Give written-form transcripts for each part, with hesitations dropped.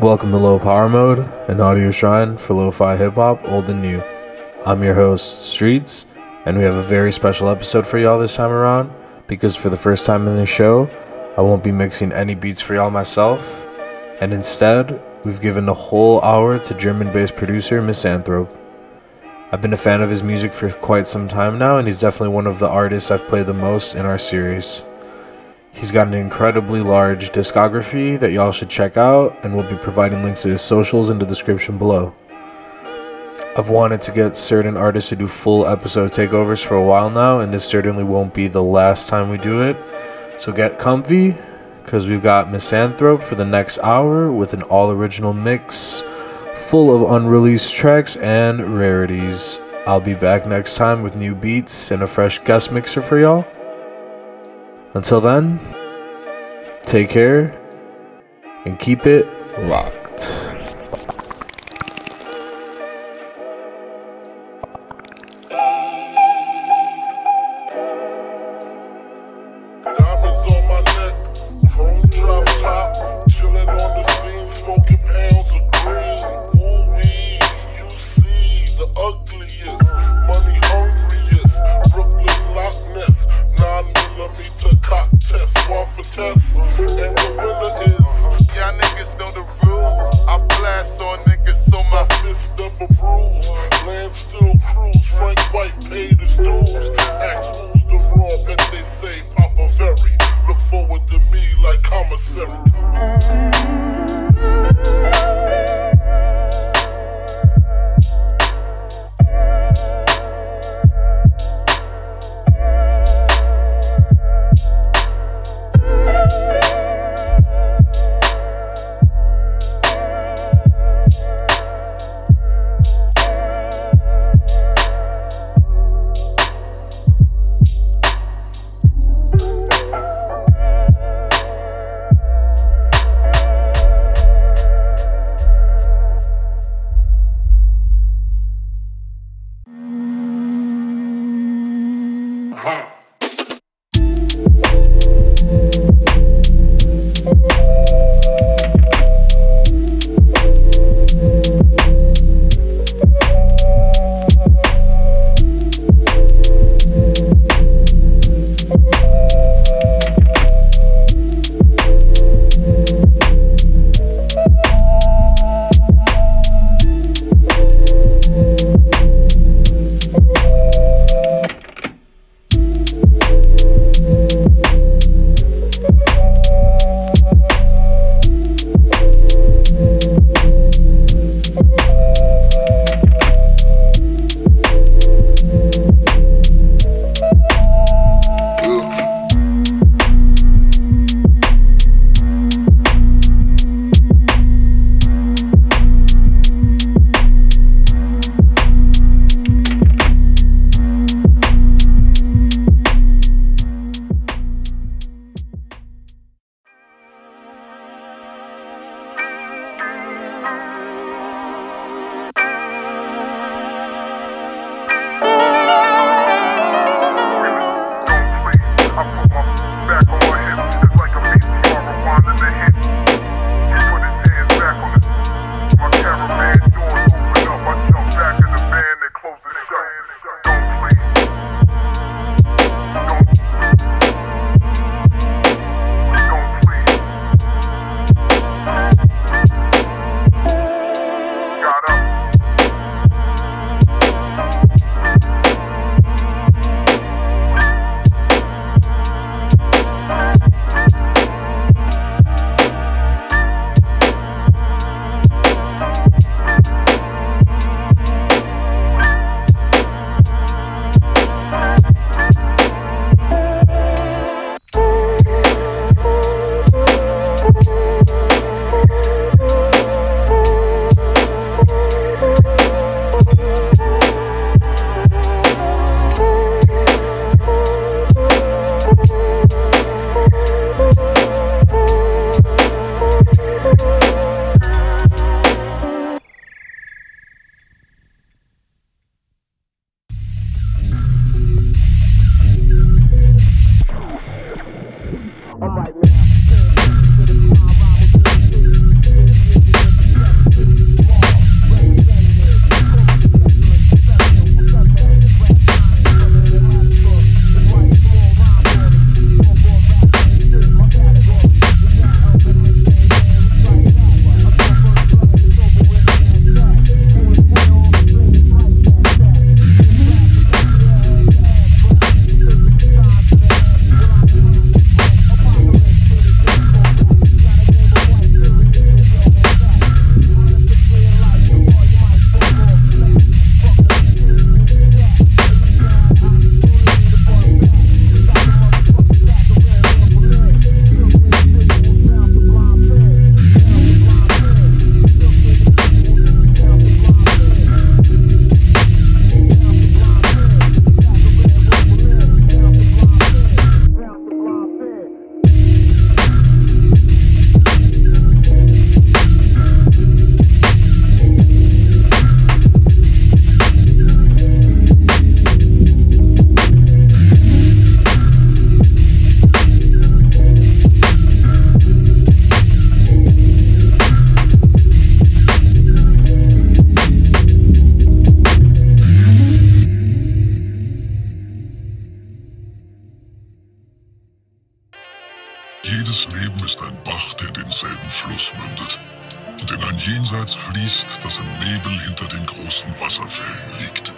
Welcome to Low Power Mode, an audio shrine for lo-fi hip-hop, old and new. I'm your host, Streets, and we have a very special episode for y'all this time around, because for the first time in this show, I won't be mixing any beats for y'all myself, and instead, we've given the whole hour to German-based producer Misanthrope. I've been a fan of his music for quite some time now, and he's definitely one of the artists I've played the most in our series. He's got an incredibly large discography that y'all should check out, and we'll be providing links to his socials in the description below. I've wanted to get certain artists to do full episode takeovers for a while now, and this certainly won't be the last time we do it. So get comfy, because we've got Misanthrope for the next hour with an all-original mix full of unreleased tracks and rarities. I'll be back next time with new beats and a fresh guest mixer for y'all. Until then, take care and keep it locked. Jedes Leben ist ein Bach, der denselben Fluss mündet und in ein Jenseits fließt, das im Nebel hinter den großen Wasserfällen liegt.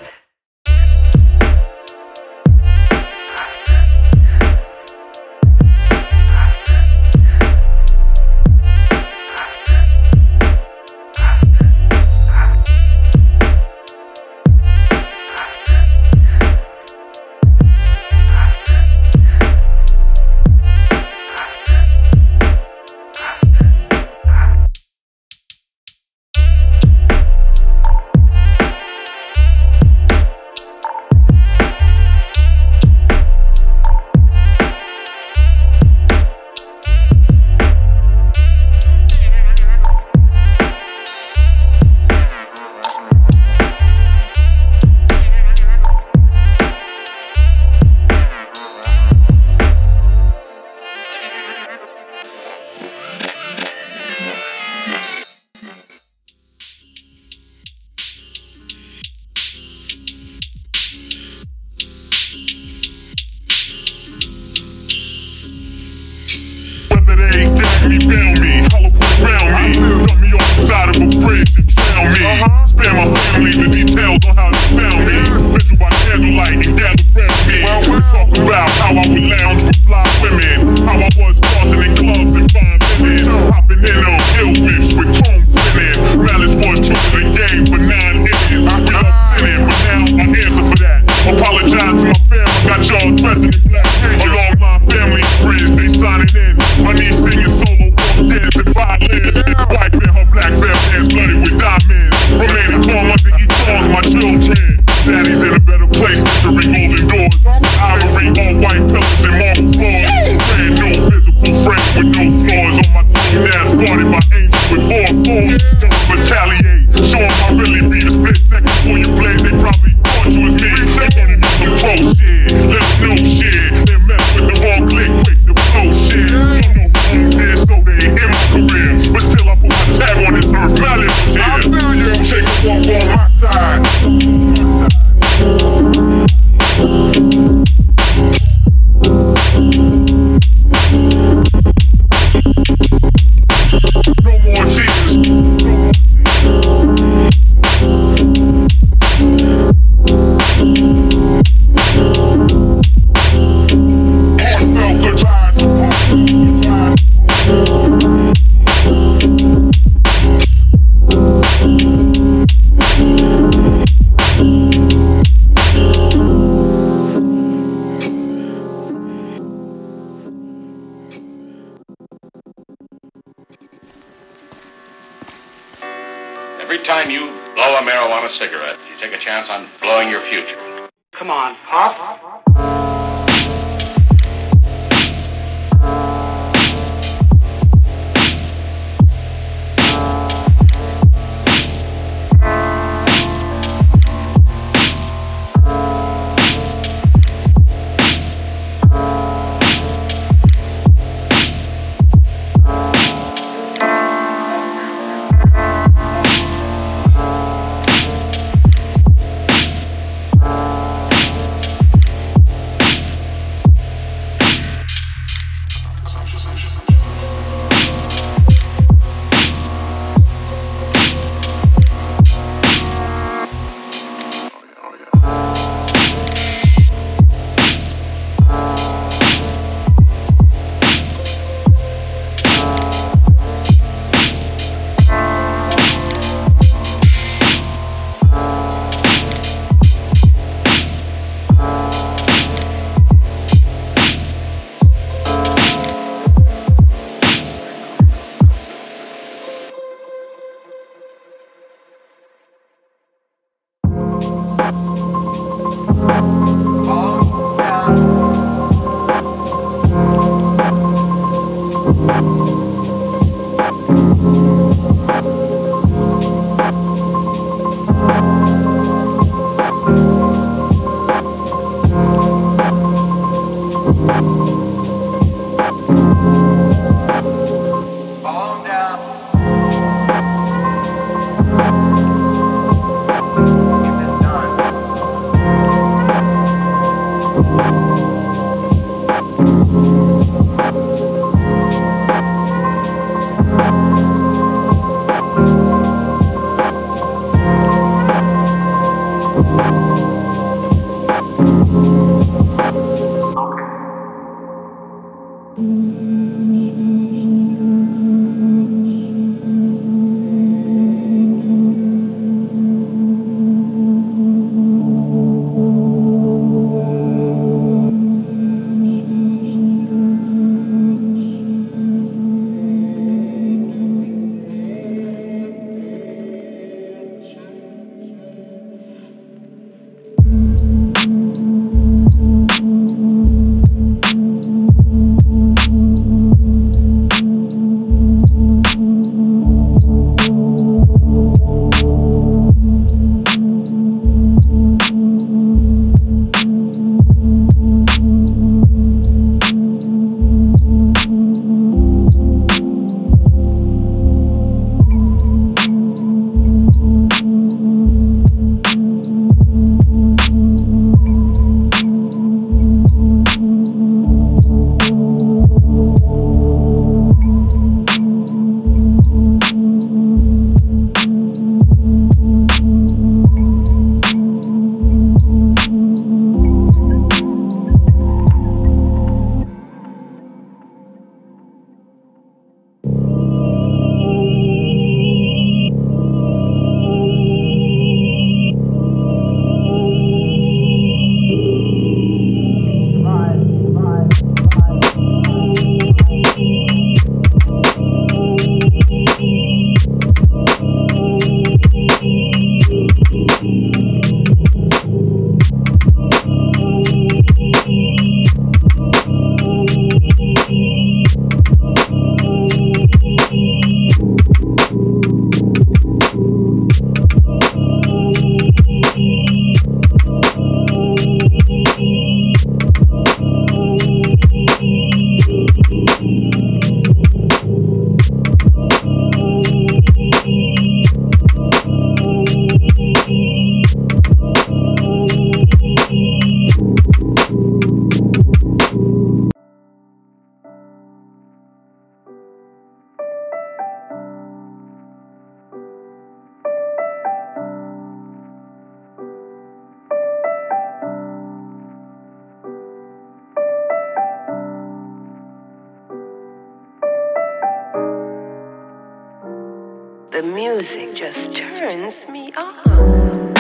The music just turns me on.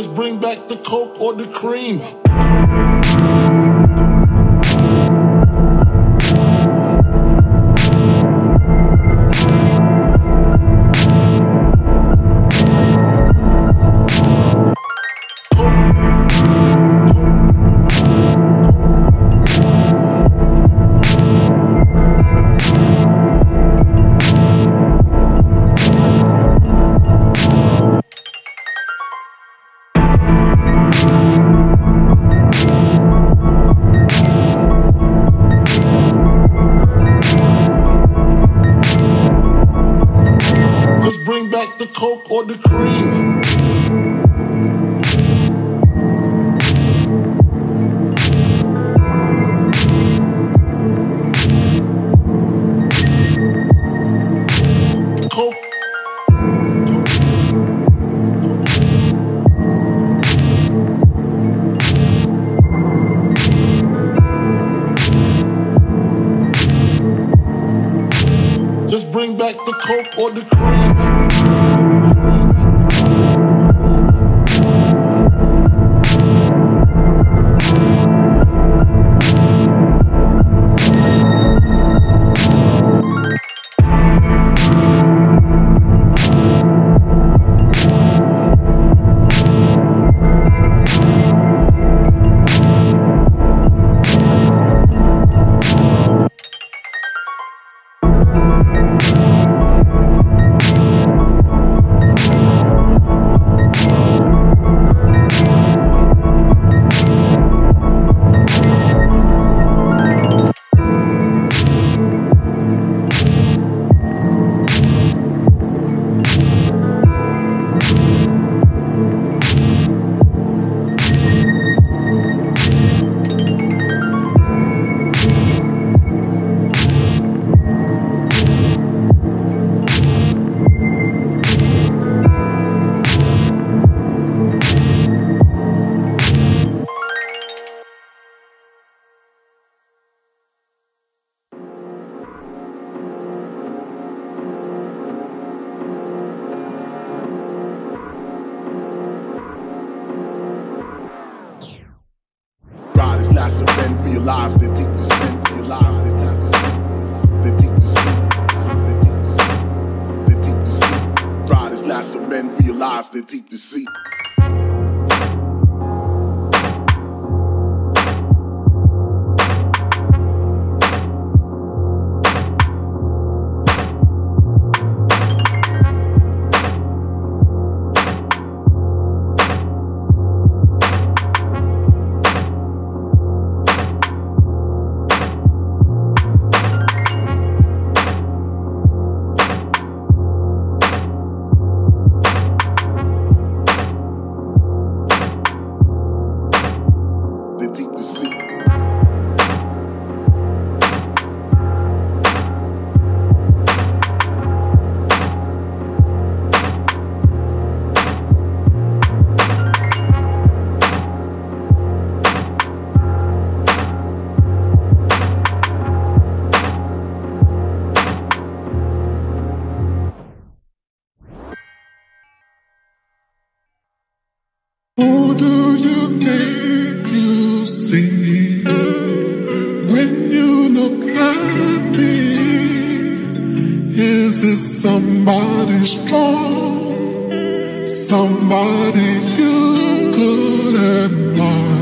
Let's bring back the Coke or the cream. Back the Coke or the cream. Coke. Just bring back the Coke or the cream. Not suspend, realize they take the spin, realize they take the spin, they take the seat, they take the seat. Pride is not suspend, realize they take the seat. Oh, do you think you see when you look at me? Is it somebody strong, somebody you could admire?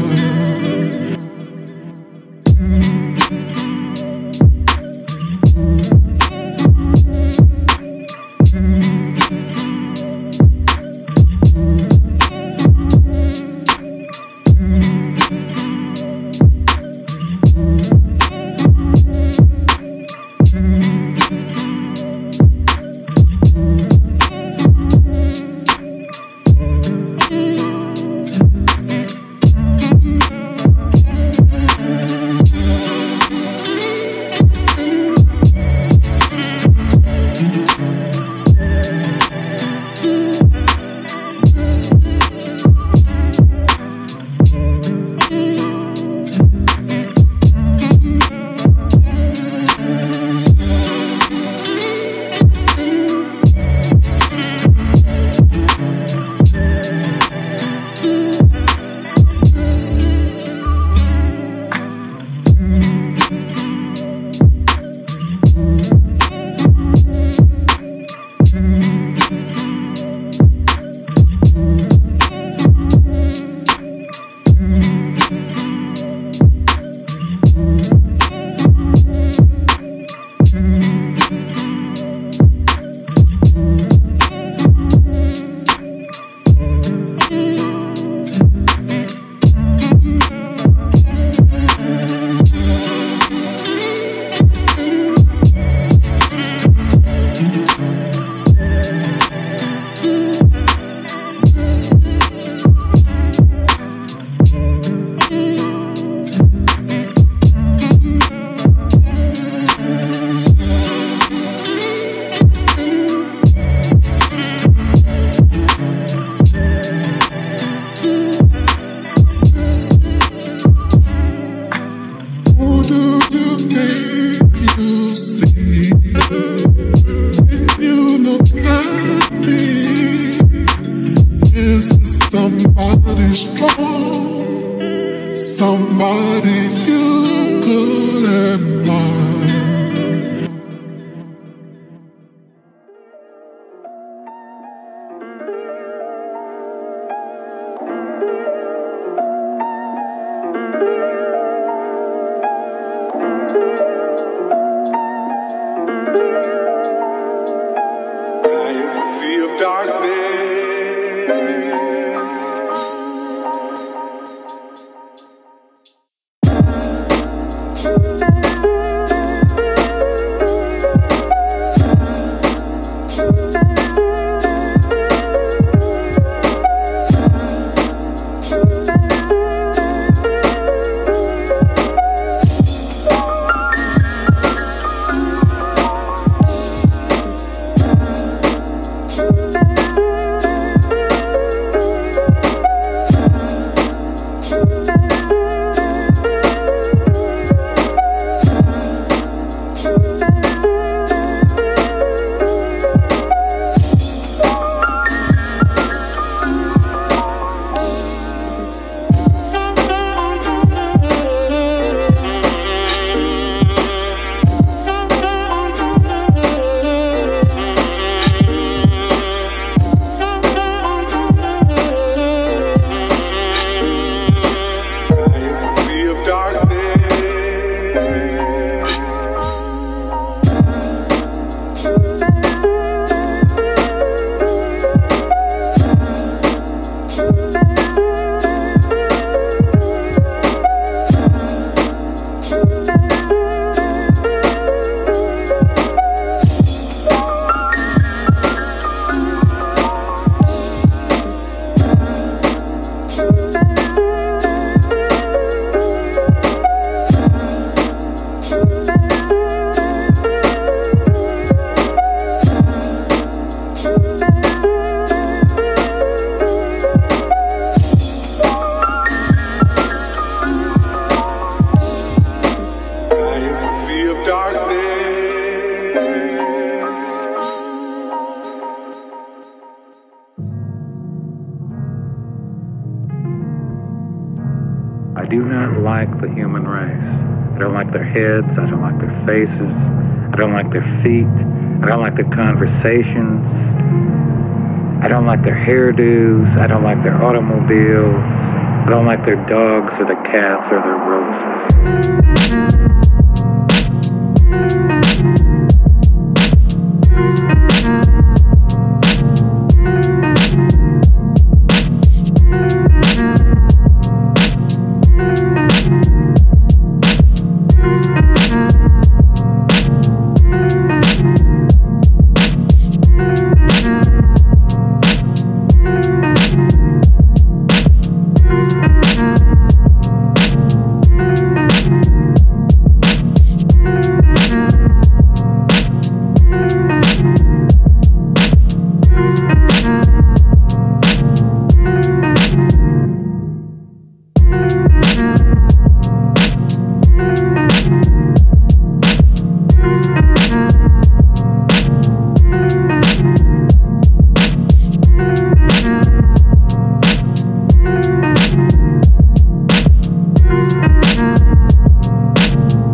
What if you couldn't faces. I don't like their feet. I don't like their conversations. I don't like their hairdos. I don't like their automobiles. I don't like their dogs or their cats or their roses.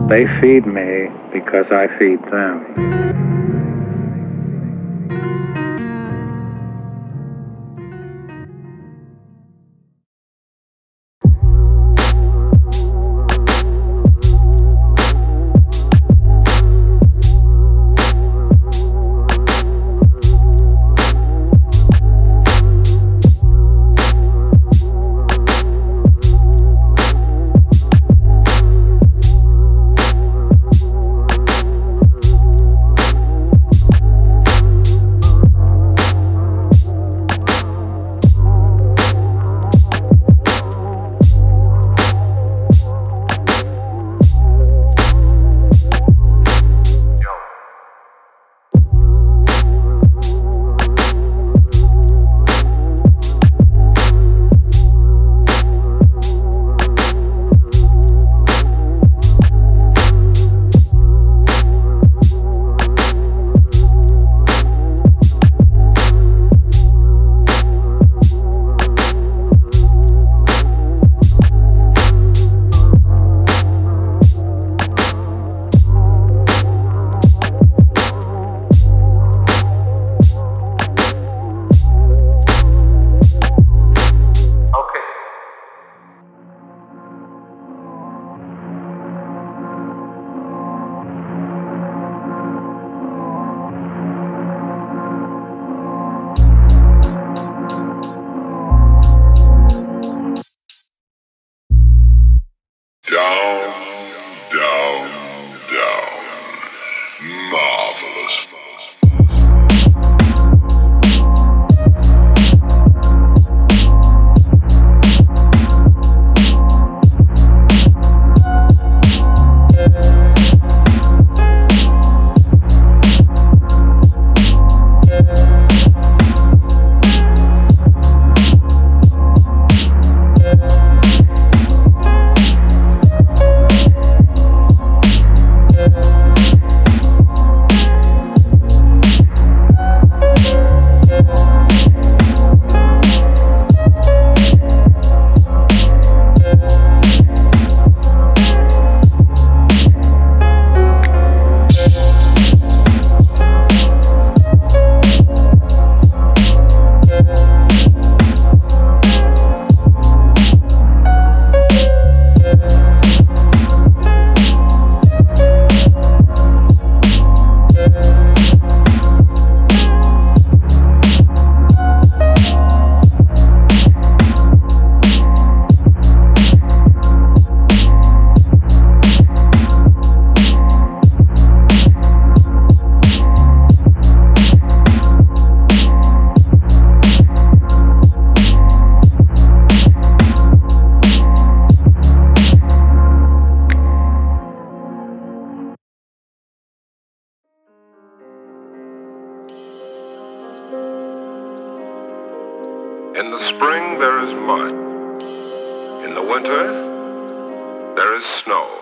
They feed me because I feed them. In the spring, there is mud. In the winter, there is snow.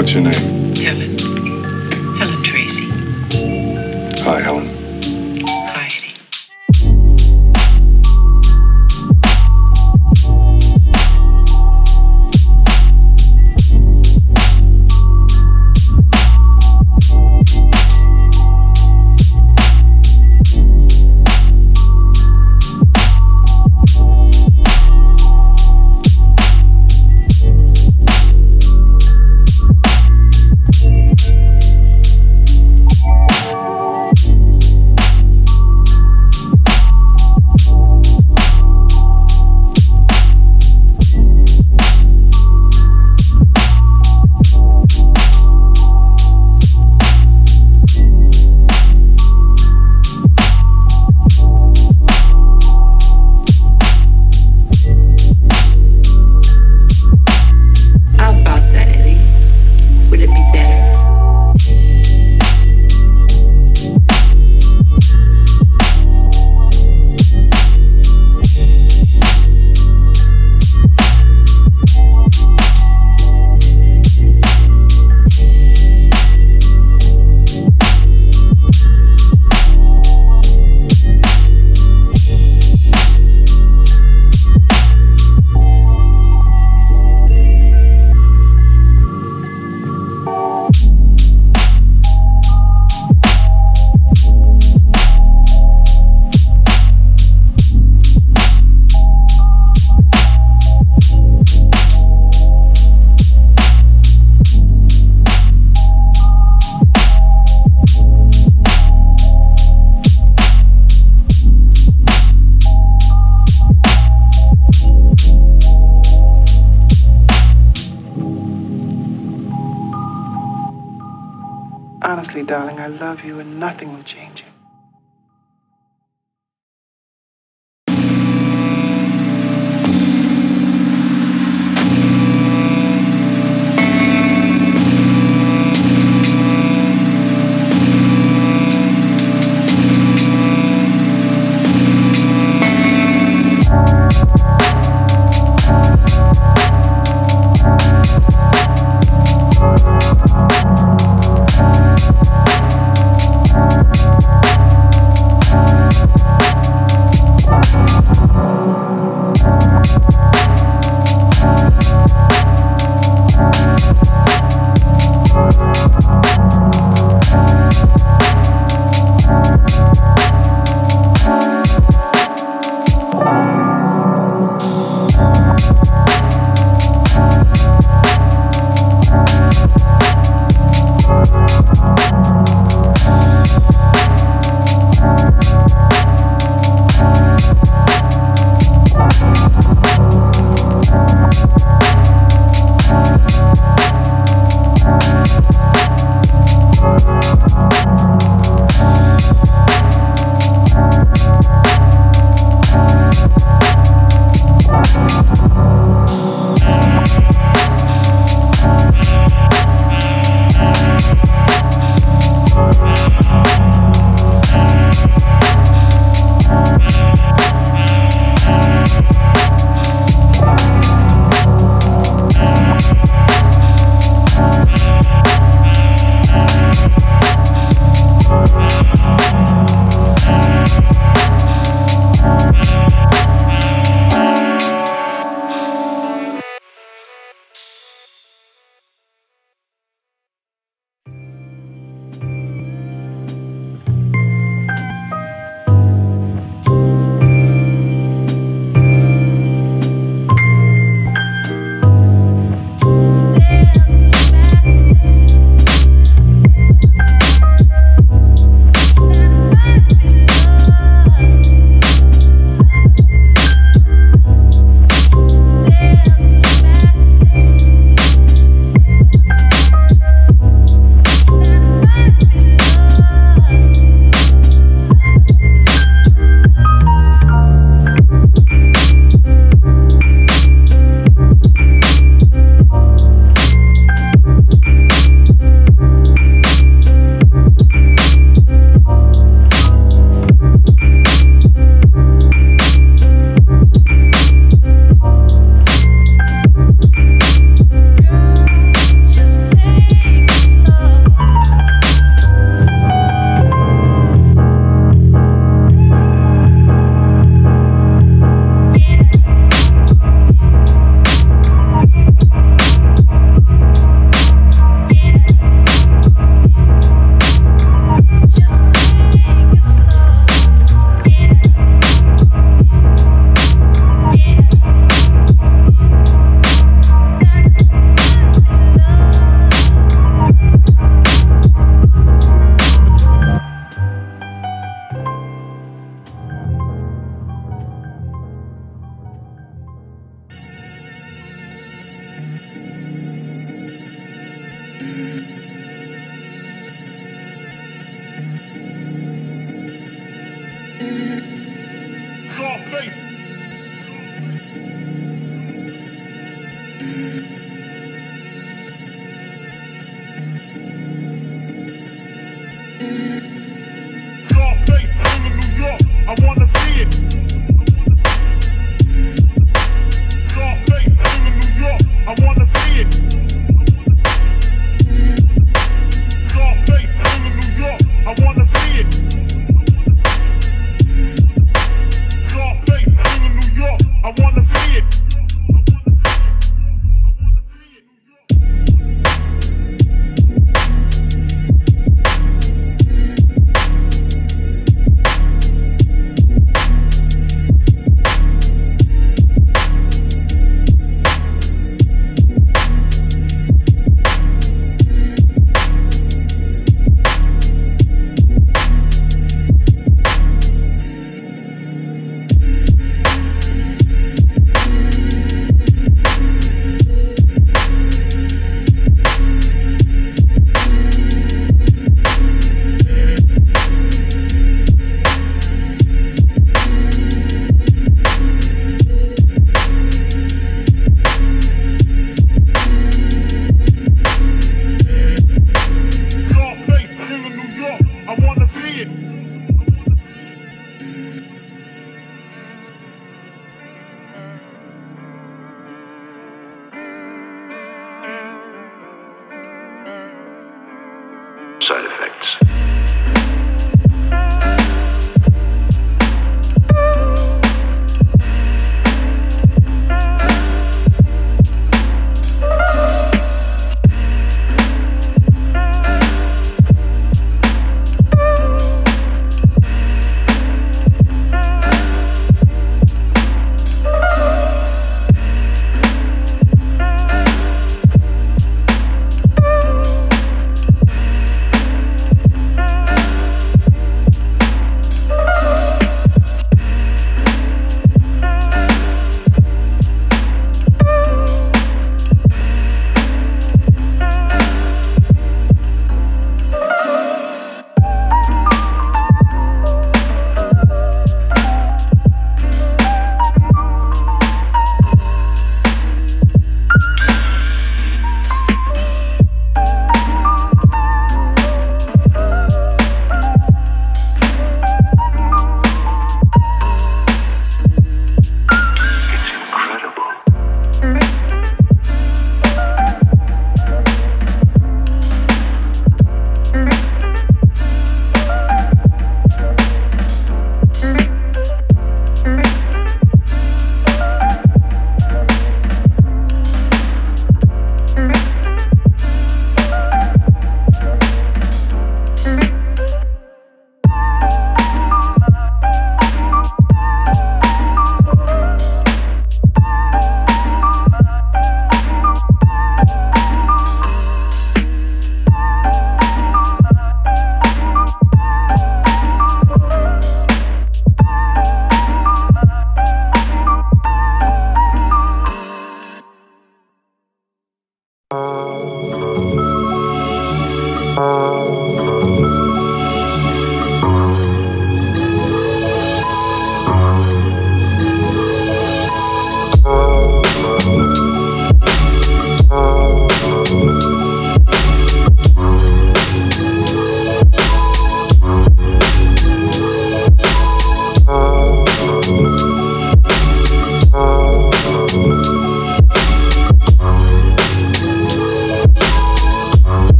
What's your name? Helen. Helen Tracy. Hi, Helen. Honestly, darling, I love you and nothing will change it.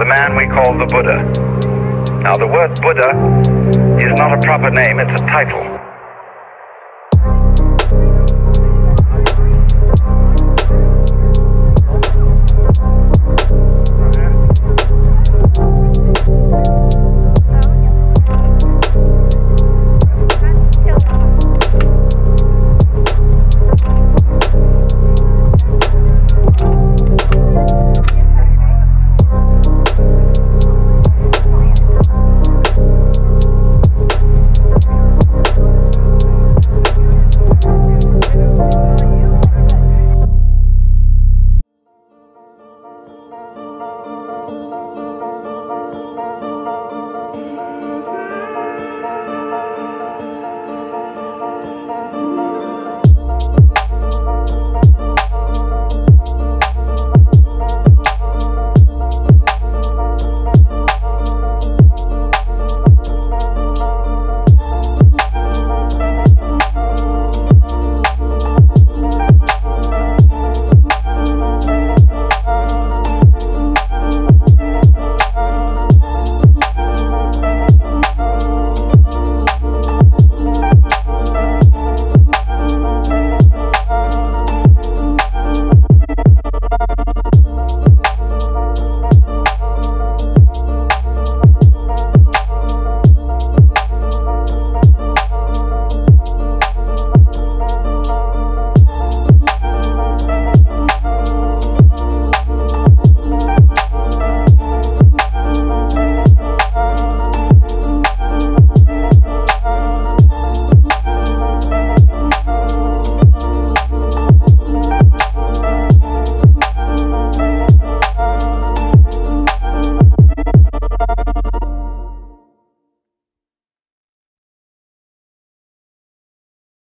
the man we call the Buddha. Now, the word Buddha is not a proper name, it's a title.